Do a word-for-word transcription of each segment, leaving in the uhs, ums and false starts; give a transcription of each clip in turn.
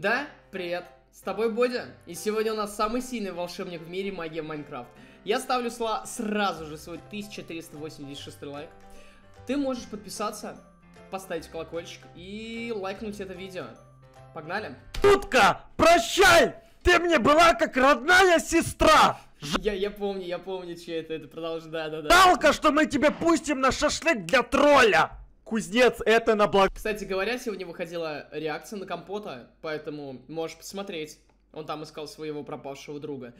Да, привет, с тобой Бодя, и сегодня у нас самый сильный волшебник в мире магии Майнкрафт. Я ставлю сразу же свой тысяча триста восемьдесят шестой лайк. Ты можешь подписаться, поставить колокольчик и лайкнуть это видео. Погнали! Тутка, прощай! Ты мне была как родная сестра! Я, я помню, я помню, чья это, это продолжение, да-да-да. Жалко, что мы тебя пустим на шашлык для тролля! Кузнец, это на благо. Кстати говоря, сегодня выходила реакция на Компота, поэтому можешь посмотреть. Он там искал своего пропавшего друга.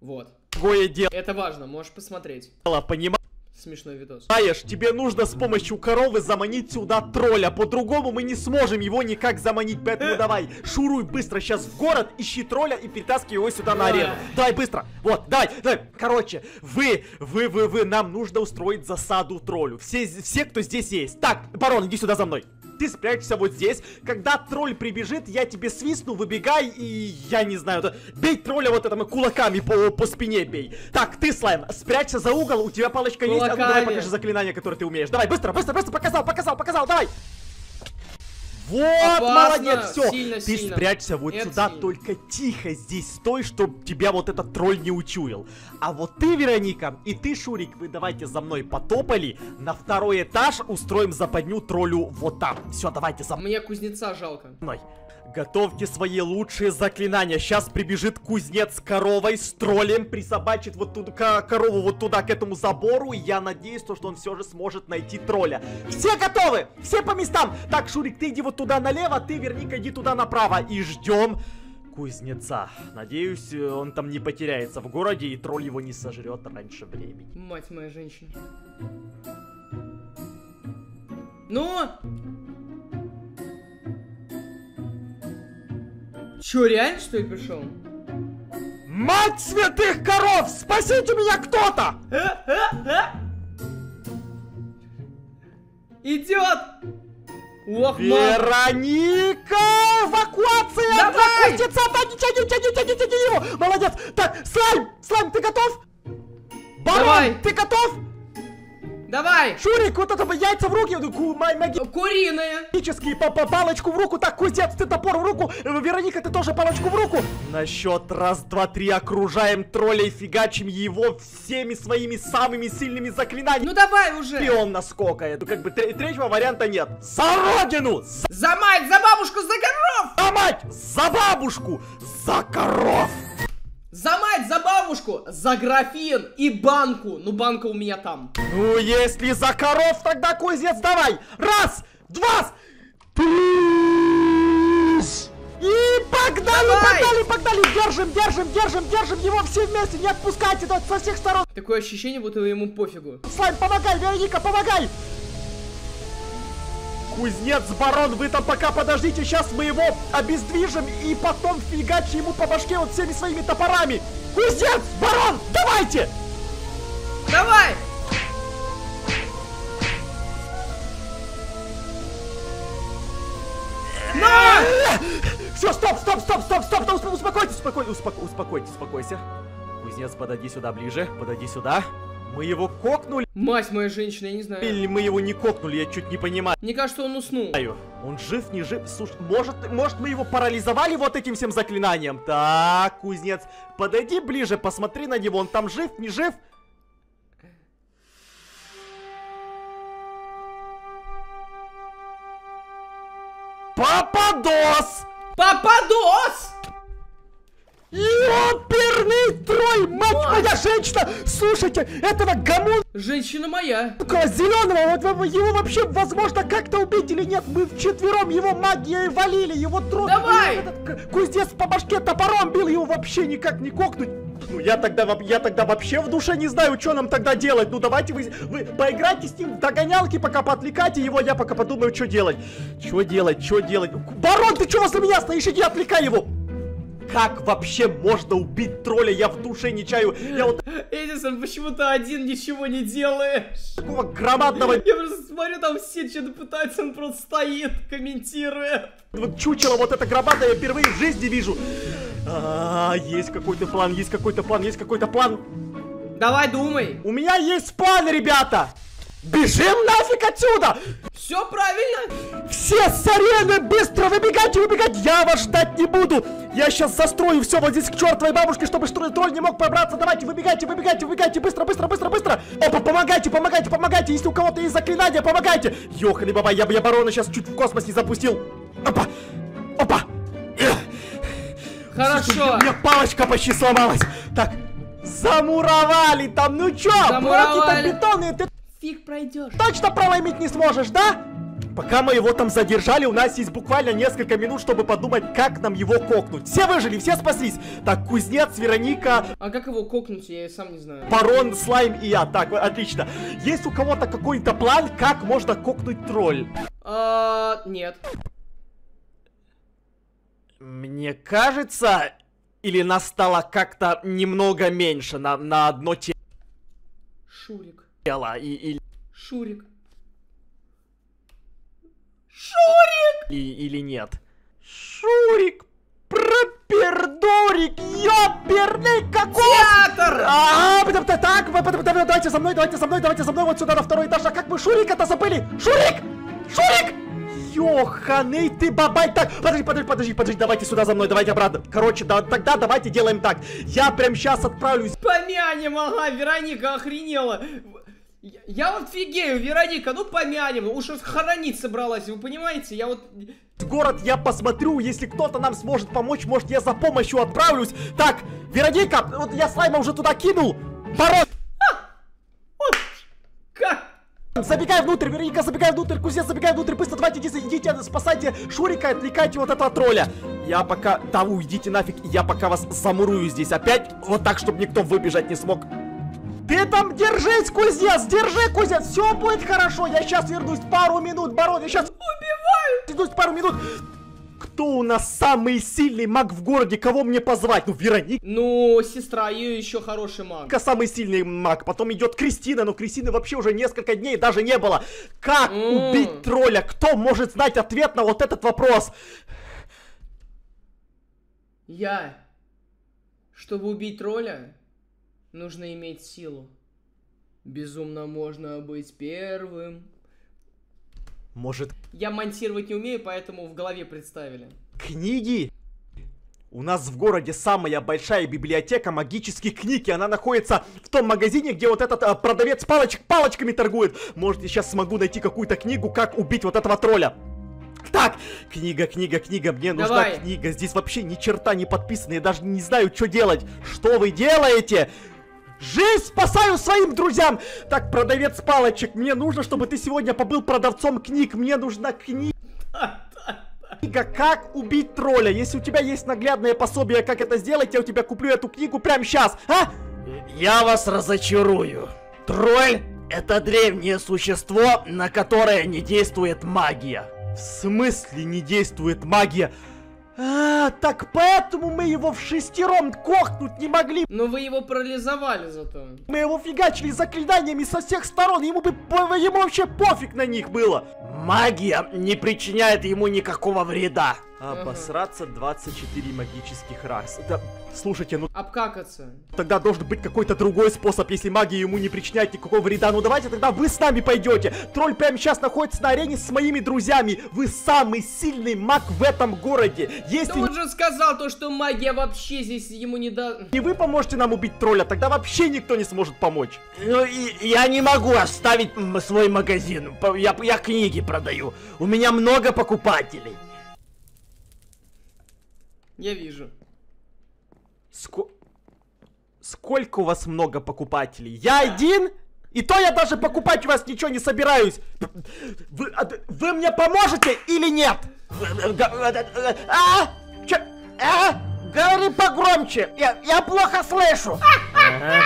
Вот. Какое дело. Это важно, можешь посмотреть. Понимаешь? Смешной видос. Знаешь, тебе нужно с помощью коровы заманить сюда тролля. По-другому мы не сможем его никак заманить. Поэтому давай, шуруй быстро сейчас в город, ищи тролля и перетаскивай его сюда на арену. Давай быстро. Вот, давай, давай. Короче, вы, вы, вы, вы, нам нужно устроить засаду троллю. Все, все, кто здесь есть. Так, барон, иди сюда за мной. Ты спрячься вот здесь. Когда тролль прибежит, я тебе свистну, выбегай и я не знаю. Да, бей тролля вот этими кулаками по, по спине бей. Так, ты, Слайм, спрячься за угол, у тебя палочка кулаками есть. А ну, давай покажи заклинание, которое ты умеешь. Давай, быстро, быстро, быстро, показал, показал, показал, давай. Вот, опасно. Молодец, все. Сильно, ты сильно. Спрячься вот это сюда, сильно. Только тихо здесь стой, чтобы тебя вот этот тролль не учуял. А вот ты, Вероника, и ты, Шурик, вы давайте за мной потопали. На второй этаж устроим западню троллю вот там. Все, давайте за мной. Мне кузнеца жалко. Готовьте свои лучшие заклинания. Сейчас прибежит кузнец с коровой, с троллем, присобачит вот ту корову вот туда, к этому забору. И я надеюсь, что он все же сможет найти тролля. Все готовы? Все по местам? Так, Шурик, ты иди вот туда налево, ты, Верника, иди туда направо. И ждем кузнеца. Надеюсь, он там не потеряется в городе, и тролль его не сожрет раньше времени. Мать моя женщина. Ну... Чё, реально, что ли, пришел? Мать святых коров! Спасите меня кто-то! Идет! Ох, Вероника! Эвакуация! Отпустится! Тяни, тяни, тяни, тяни его! Молодец! Так, Слайм! Слайм, ты готов? Барон, давай. Ты готов? Давай! Шурик, вот это яйца в руки, куриные! Магические, палочку в руку, так, кузнец, ты топор в руку, Вероника, ты тоже палочку в руку! На счет раз, два, три, окружаем тролля и фигачим его всеми своими самыми сильными заклинаниями! Ну давай уже! Пион наскока, это как бы третьего варианта нет. За родину! За... за мать, за бабушку, за коров! За мать, за бабушку, за коров! За мать, за бабушку, за графин и банку. Ну, банка у меня там. Ну, если за коров, тогда кузнец давай. Раз, два, три. И погнали, давай. Погнали, погнали. Держим, держим, держим, держим его все вместе. Не отпускайте со всех сторон. Такое ощущение, будто ему пофигу. Слайм, помогай, Вероника, помогай. Кузнец, барон, вы там пока подождите, сейчас мы его обездвижим и потом фигачи ему по башке вот всеми своими топорами. Кузнец, барон, давайте! Давай! На! Все, стоп, стоп, стоп, стоп, стоп, стоп, успокойтесь, успокойтесь, успокойтесь, успокойся. Кузнец, подойди сюда ближе, подойди сюда. Мы его кокнули. Мать моя женщина, я не знаю. Или мы его не кокнули, я чуть не понимаю. Мне кажется, он уснул. Он жив, не жив. Слушай, может, может мы его парализовали вот этим всем заклинанием? Так, кузнец, подойди ближе, посмотри на него. Он там жив, не жив? Попадос! Попадос! Ёперный тролль, мать моя женщина! Слушайте, этого гамон... Женщина моя! Зеленого, вот его вообще возможно как-то убить или нет? Мы вчетвером его магией валили, его трон... Давай! Этот кузнец по башке топором бил, его вообще никак не кокнуть. Ну я тогда, я тогда вообще в душе не знаю, что нам тогда делать. Ну давайте вы, вы поиграйте с ним в догонялки, пока поотвлекайте его, я пока подумаю, что делать. Что делать, что делать? Барон, ты чего возле меня стоишь? Иди отвлекай его! Как вообще можно убить тролля? Я в душе не чаю. Я вот... Эдисон, почему ты один ничего не делаешь? Такого громадного... Я просто смотрю, там все что-то пытаются, он просто стоит, комментирует. Вот чучело, вот это громадное я впервые в жизни вижу. А, есть какой-то план, есть какой-то план, есть какой-то план. Давай, думай. У меня есть план, ребята. Бежим нафиг отсюда! Все правильно? Все с арены! Быстро выбегайте, выбегать! Я вас ждать не буду! Я сейчас застрою все вот здесь к чертовой бабушке, чтобы тролль не мог пробраться. Давайте, выбегайте, выбегайте, выбегайте! Быстро, быстро, быстро, быстро! Опа, помогайте, помогайте, помогайте! Если у кого-то есть заклинания, помогайте! Ёхали, баба, я бы я барона сейчас чуть в космос не запустил! Опа! Опа! Хорошо! У меня палочка почти сломалась! Так, замуровали там, ну чё? Мураки-то бетонные, ты... Фиг пройдешь. Точно проломить не сможешь, да? Пока мы его там задержали, у нас есть буквально несколько минут, чтобы подумать, как нам его кокнуть. Все выжили, все спаслись. Так, кузнец, Вероника. А как его кокнуть, я сам не знаю. Барон, слайм и я. Так, отлично. Есть у кого-то какой-то план, как можно кокнуть тролль? А, нет. Мне кажется, или нас стало как-то немного меньше на, на одно тело. Шурик. Тело и, и... Шурик. Шурик! И, или нет? Шурик! Пропердурик! Ёперный кокос! Театр! А, -а, -а так, давайте за мной, давайте за мной, давайте за мной, вот сюда на второй этаж. А как мы Шурика-то забыли? Шурик! Шурик! Ёханый ты бабай, так, подожди, подожди, подожди, подожди, давайте сюда за мной, давайте обратно. Короче, да, тогда давайте делаем так. Я прям сейчас отправлюсь. Помянем, ага, Вероника охренела. Я, я вот фигею, Вероника, ну помянем. Уж хоронить собралась, вы понимаете, я вот... Город я посмотрю, если кто-то нам сможет помочь, может я за помощью отправлюсь. Так, Вероника, вот я слайма уже туда кинул. Барон! Забегай внутрь, Вероника, забегай внутрь, кузнец, забегай внутрь, быстро, давайте, идите, идите, спасайте Шурика, отвлекайте вот этого тролля. Я пока, да, уйдите нафиг, я пока вас замурую здесь опять, вот так, чтобы никто выбежать не смог. Ты там держись, кузнец, держи, кузнец, все будет хорошо, я сейчас вернусь, пару минут, барон, я сейчас убиваю, вернусь, пару минут. Кто у нас самый сильный маг в городе, кого мне позвать? Ну, Вероника. Ну, сестра, ее еще хороший маг. Самый сильный маг. Потом идет Кристина, но Кристины вообще уже несколько дней даже не было. Как mm. убить тролля? Кто может знать ответ на вот этот вопрос? Я. Чтобы убить тролля, нужно иметь силу. Безумно можно быть первым. Может... Я монтировать не умею, поэтому в голове представили. Книги? У нас в городе самая большая библиотека магических книг, и она находится в том магазине, где вот этот а, продавец палочек палочками торгует. Может, я сейчас смогу найти какую-то книгу, как убить вот этого тролля. Так, книга, книга, книга, мне нужна Давай. книга. Здесь вообще ни черта не подписано, я даже не знаю, что делать. Что вы делаете? Жизнь спасаю своим друзьям! Так, продавец палочек, мне нужно, чтобы ты сегодня побыл продавцом книг. Мне нужна книга. Книга «Как убить тролля». Если у тебя есть наглядное пособие, как это сделать, я у тебя куплю эту книгу прямо сейчас, а? Я вас разочарую. Тролль — это древнее существо, на которое не действует магия. В смысле не действует магия? А, так поэтому мы его в шестером кохнуть не могли. Но вы его парализовали зато. Мы его фигачили заклинаниями со всех сторон. Ему бы ему вообще пофиг на них было. Магия не причиняет ему никакого вреда. Обосраться двадцать четыре магических раз. Это, слушайте, ну... Обкакаться. Тогда должен быть какой-то другой способ, если магия ему не причиняет никакого вреда. Ну давайте тогда вы с нами пойдете. Тролль прямо сейчас находится на арене с моими друзьями. Вы самый сильный маг в этом городе. Если... Ты уже сказал то, что магия вообще здесь ему не да... И вы поможете нам убить тролля, тогда вообще никто не сможет помочь. Ну и я не могу оставить свой магазин. Я, я книги продаю. У меня много покупателей. Я вижу. Ск... Сколько у вас много покупателей? Я один? И то я даже покупать у вас ничего не собираюсь. Вы, вы мне поможете или нет? А? Че? А? Говори погромче. Я, я плохо слышу. Ага.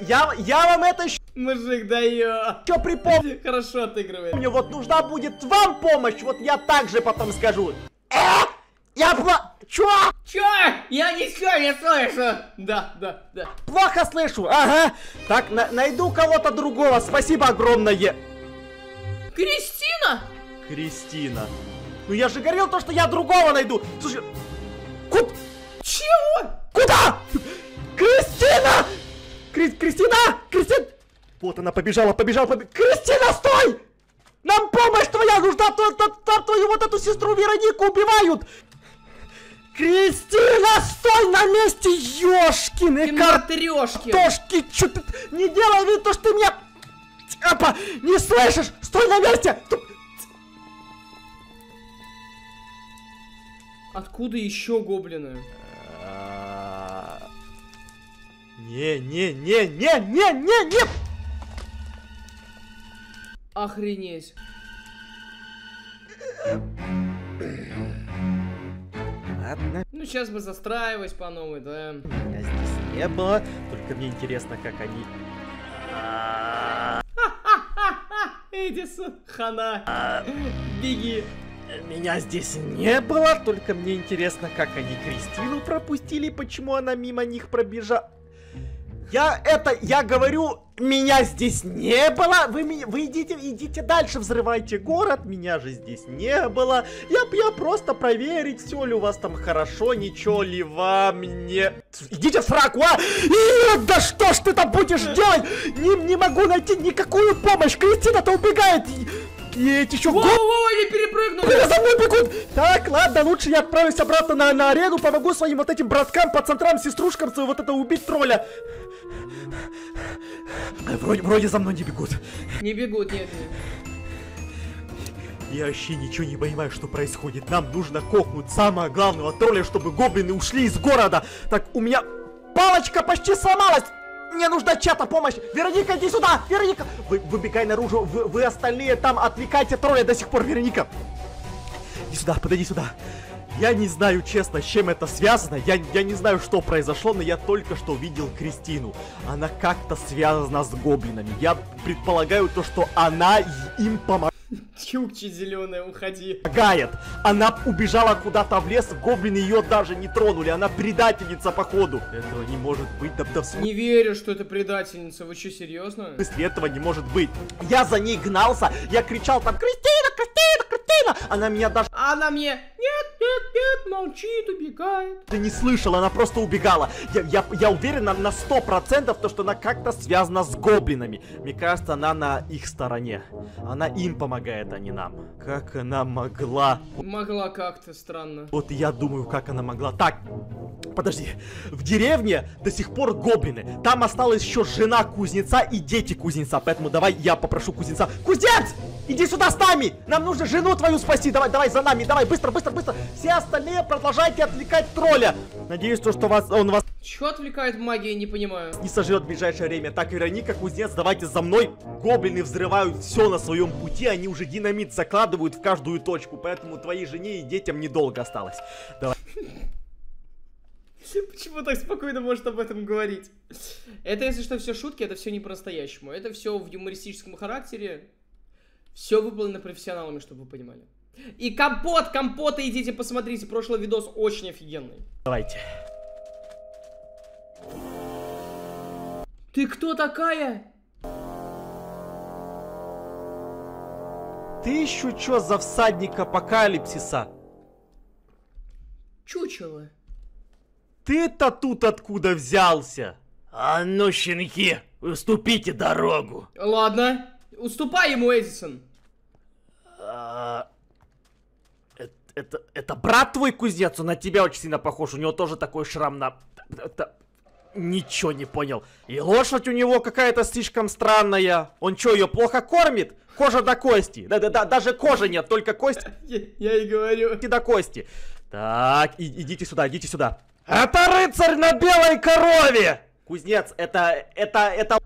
Я, я вам это... Мужик, да ё. Чё припомню? Хорошо отыгрывает. Мне вот нужна будет вам помощь. Вот я также потом скажу. А? Я плохо... Чё? Чё? Я ничего не слышу. Да, да, да. Плохо слышу, ага. Так, на найду кого-то другого. Спасибо огромное. Кристина? Кристина. Ну я же говорил то, что я другого найду. Слушай, куда? Чего? Куда? Кристина! Кри Кристина! Кристина! Вот она побежала, побежала, побежала. Кристина, стой! Нам помощь твоя нужна, там твою вот эту сестру Веронику убивают. Кристина, стой на месте, ёшкины картошки. Картошки, чё ты... Не делай вид, то что ты меня... Апа, не слышишь? Стой на месте! Откуда еще гоблины? Не-не-не-не-не-не-не! Охренеть. Ладно. Ну сейчас мы застраиваюсь по новой, да. Меня здесь не было. Только мне интересно, как они. Эдисон, хана. Беги. Меня здесь не было, только мне интересно, как они Кристину пропустили, почему она мимо них пробежала. Я это, я говорю, меня здесь не было, вы, вы идите, идите дальше, взрывайте город, меня же здесь не было. Я, я просто проверить, все ли у вас там хорошо, ничего ли вам не... Идите в сраку, а! И, да что ж ты там будешь делать? Не, не могу найти никакую помощь, Кристина-то убегает. И эти еще... Воу-воу, они перепрыгнули! За мной бегут! Так, ладно, лучше я отправлюсь обратно на, на арену, помогу своим вот этим браткам, пацантрам, сеструшкам, вот это убить тролля. Вроде, вроде за мной не бегут. Не бегут, нет, нет. Я вообще ничего не понимаю, что происходит. Нам нужно кохнуть самого главного тролля, чтобы гоблины ушли из города. Так, у меня палочка почти сломалась. Мне нужна чья-то помощь! Вероника, иди сюда! Вероника! Вы, выбегай наружу, вы, вы остальные там отвлекайте тролля до сих пор, Вероника! Иди сюда, подойди сюда! Я не знаю, честно, с чем это связано, я, я не знаю, что произошло, но я только что видел Кристину. Она как-то связана с гоблинами. Я предполагаю то, что она им помогает. Чукчи зеленая, уходи. Гает. Она убежала куда-то в лес, гоблины ее даже не тронули. Она предательница, походу. Этого не может быть, да, да в... Не верю, что это предательница. Вы что, серьезно? Если этого не может быть. Я за ней гнался, я кричал там: Кристина, Кристина, Кристина! Она меня даже... Она мне... Нет, нет, нет, молчит, убегает. Ты не слышал, она просто убегала. Я, я, я уверен на сто процентов, то, что она как-то связана с гоблинами. Мне кажется, она на их стороне. Она им помогает. Помогает, а не нам. Как она могла? Могла как-то странно. Вот я думаю, как она могла. Так, подожди. В деревне до сих пор гоблины. Там осталась еще жена кузнеца и дети кузнеца. Поэтому давай я попрошу кузнеца. Кузнец! Иди сюда с нами! Нам нужно жену твою спасти! Давай, давай за нами! Давай, быстро, быстро, быстро! Все остальные продолжайте отвлекать тролля! Надеюсь, то, что вас, он вас... Чего отвлекает магия, не понимаю. Не сожрет в ближайшее время. Так, Вероника, кузнец, давайте за мной. Гоблины взрывают все на своем пути. Они уже динамит закладывают в каждую точку. Поэтому твоей жене и детям недолго осталось. Давай. Почему так спокойно может об этом говорить? Это, если что, все шутки, это все не по-настоящему. Это все в юмористическом характере. Все выполнено профессионалами, чтобы вы понимали. И компот, компоты идите посмотрите. Прошлый видос очень офигенный. Давайте. Ты кто такая? Ты еще чё за всадник апокалипсиса? Чучело. Ты-то тут откуда взялся? А ну, щенки, уступите дорогу. Ладно. Уступай ему, Эдисон. А, это, это, это брат твой кузнец, он на тебя очень сильно похож. У него тоже такой шрам на... Это... Ничего не понял. И лошадь у него какая-то слишком странная. Он что, ее плохо кормит? Кожа до кости. Да-да-да, даже кожи нет, только кость. Я и говорю. И до кости. Так, и, идите сюда, идите сюда. Это рыцарь на белой корове! Кузнец, это... это... это...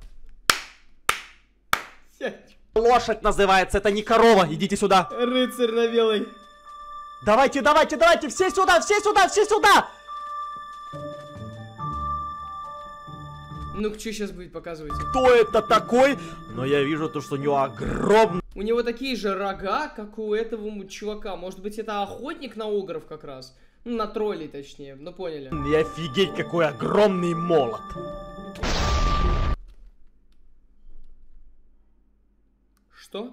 Лошадь называется, это не корова, идите сюда. Рыцарь на белой. Давайте, давайте, давайте, все сюда, все сюда, все сюда. Ну-ка, что сейчас будет показывать? Кто это такой? Но я вижу то, что у него огромный... У него такие же рога, как у этого чувака. Может быть, это охотник на огров как раз? Ну, на троллей точнее, ну поняли. И офигеть, какой огромный молот. Что?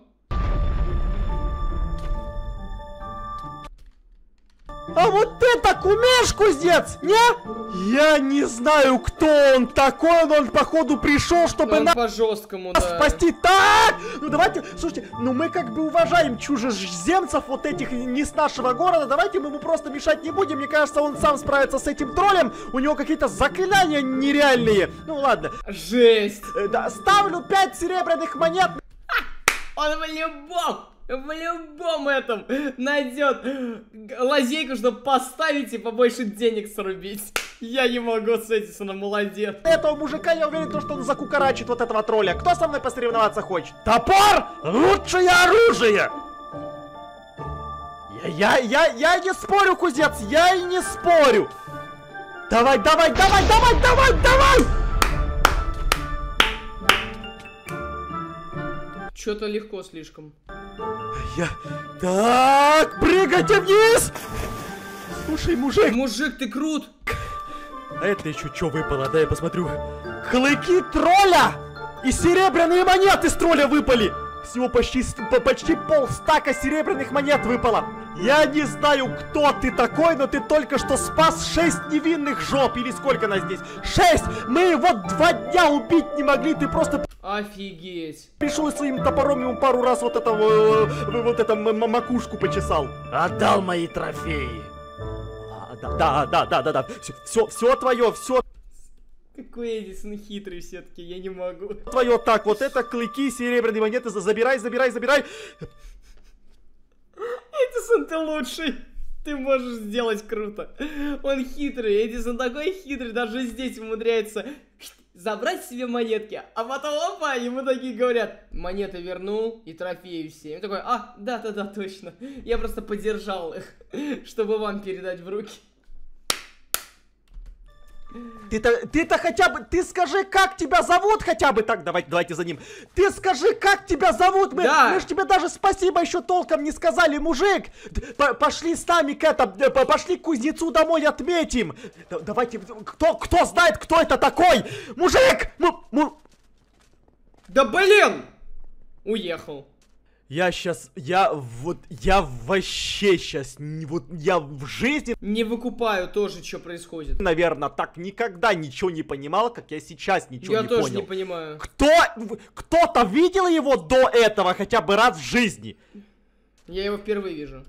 А вот это кумеш-кузнец, не? Я не знаю, кто он такой, но он, походу, пришел, чтобы нас по-жесткому, да, спасти. Так! Ну давайте, слушайте, ну мы как бы уважаем чужеземцев, вот этих не с нашего города, давайте мы ему просто мешать не будем. Мне кажется, он сам справится с этим троллем, у него какие-то заклинания нереальные. Ну ладно. Жесть. Да, ставлю пять серебряных монет. Он влюблён. В любом этом найдет лазейку, чтобы поставить и побольше денег срубить. Я не могу с этим, он молодец. Этого мужика, я уверен, то, что он закукарачит вот этого тролля. Кто со мной посоревноваться хочет? Топор — лучшее оружие! Я, я, я, я не спорю, кузнец, я и не спорю. Давай, давай, давай, давай, давай, давай! Что-то легко слишком. Я... Так, прыгайте вниз! Слушай, мужик! Мужик, ты крут! А это еще что выпало? Да, я посмотрю. Клыки тролля! И серебряные монеты с тролля выпали! Всего почти, почти полстака серебряных монет выпало. Я не знаю, кто ты такой, но ты только что спас шесть невинных жоп. Или сколько нас здесь? шесть! Мы его два дня убить не могли, ты просто... Офигеть. Пришел своим топором, ему пару раз вот этого... Вот эту макушку почесал. Отдал мои трофеи. А, да, да, да, да, да, да. Все, все, все твое, все... Какой Эдисон хитрый все-таки, я не могу. Твое, так, вот это клыки, серебряные монеты, забирай, забирай, забирай. Эдисон, ты лучший. Ты можешь сделать круто. Он хитрый, Эдисон такой хитрый, даже здесь умудряется забрать себе монетки. А потом, опа, ему такие говорят: монеты вернул и трофеи все. Он такой: а, да-да-да, точно. Я просто подержал их, чтобы вам передать в руки. Ты-то, ты-то хотя бы, ты скажи, как тебя зовут хотя бы, так, давайте, давайте за ним. Ты скажи, как тебя зовут, мы, да, мы ж тебе даже спасибо еще толком не сказали, мужик. П пошли с нами к этому, пошли к кузнецу домой, отметим. Д давайте, кто, кто знает, кто это такой? Мужик! Му да блин! Уехал. Я сейчас, я вот, я вообще сейчас, вот, я в жизни... Не выкупаю тоже, что происходит. Наверное, так никогда ничего не понимал, как я сейчас ничего я не понял. Я тоже не понимаю. Кто, кто-то видел его до этого хотя бы раз в жизни? Я его впервые вижу.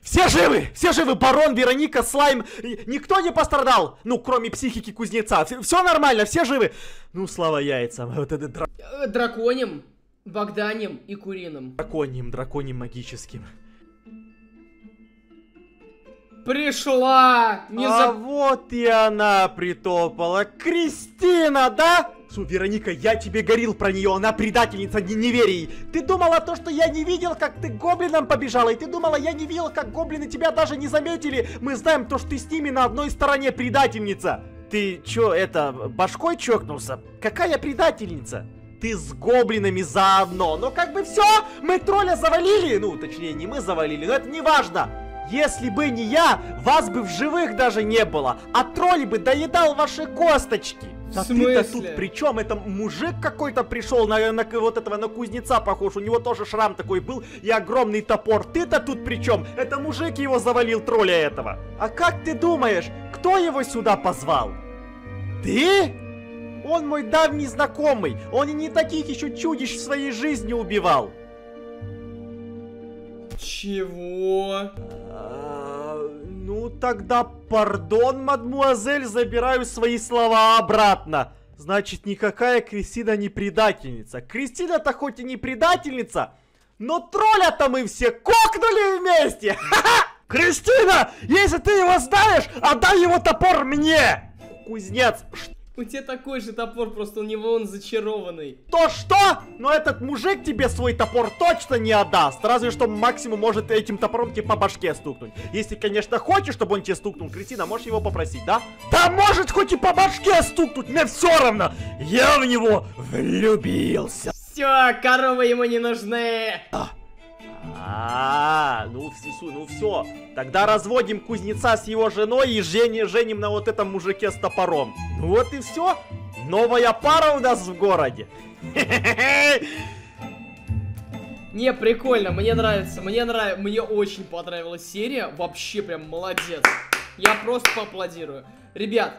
Все живы, все живы, барон, Вероника, слайм, никто не пострадал, ну, кроме психики кузнеца. Все нормально, все живы. Ну, слава яйцам, вот это дра... Драконим. Богданем и Курином. Драконьим, драконьим магическим. Пришла! Не а за... вот и она притопала. Кристина, да? Су, Вероника, я тебе говорил про нее, она предательница, не, не верь ей. Ты думала то, что я не видел, как ты к гоблинам побежала, и ты думала, я не видел, как гоблины тебя даже не заметили. Мы знаем то, что ты с ними на одной стороне, предательница. Ты чё, это, башкой чокнулся? Какая предательница? Ты с гоблинами заодно. Ну как бы все, мы тролля завалили. Ну, точнее, не мы завалили, но это не важно. Если бы не я, вас бы в живых даже не было. А тролль бы доедал ваши косточки. Да ты-то тут при чем? Это мужик какой-то пришел, на, на вот этого, на кузнеца похож. У него тоже шрам такой был и огромный топор. Ты-то тут при чем? Это мужик его завалил, тролля этого. А как ты думаешь, кто его сюда позвал? Ты? Он мой давний знакомый. Он и не таких еще чудищ в своей жизни убивал. Чего? А, ну тогда, пардон, мадмуазель, забираю свои слова обратно. Значит, никакая Кристина не предательница. Кристина-то хоть и не предательница, но тролля-то мы все кокнули вместе. Ха-ха! Кристина, если ты его знаешь, отдай его топор мне. Кузнец, что? У тебя такой же топор, просто у него он зачарованный. То что? Но этот мужик тебе свой топор точно не отдаст. Разве что максимум может этим топором тебе по башке стукнуть. Если, конечно, хочешь, чтобы он тебе стукнул, Кристина, можешь его попросить, да? Да может хоть и по башке стукнуть, мне все равно. Я в него влюбился. Все, коровы ему не нужны. А, а, -а, -а ну всесу, ну все. Тогда разводим кузнеца с его женой и жени, женим на вот этом мужике с топором. Ну вот и все. Новая пара у нас в городе. Не, прикольно, мне нравится, мне нравится, мне очень понравилась серия, вообще прям молодец. Я просто поаплодирую. Ребят,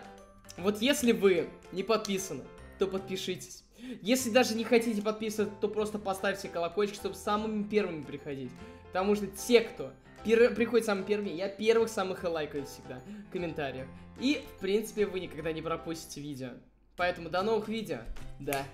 вот если вы не подписаны, то подпишитесь. Если даже не хотите подписываться, то просто поставьте колокольчик, чтобы самыми первыми приходить. Потому что те, кто приходит самыми первыми, я первых самых и лайкаю всегда в комментариях. И, в принципе, вы никогда не пропустите видео. Поэтому до новых видео. Да.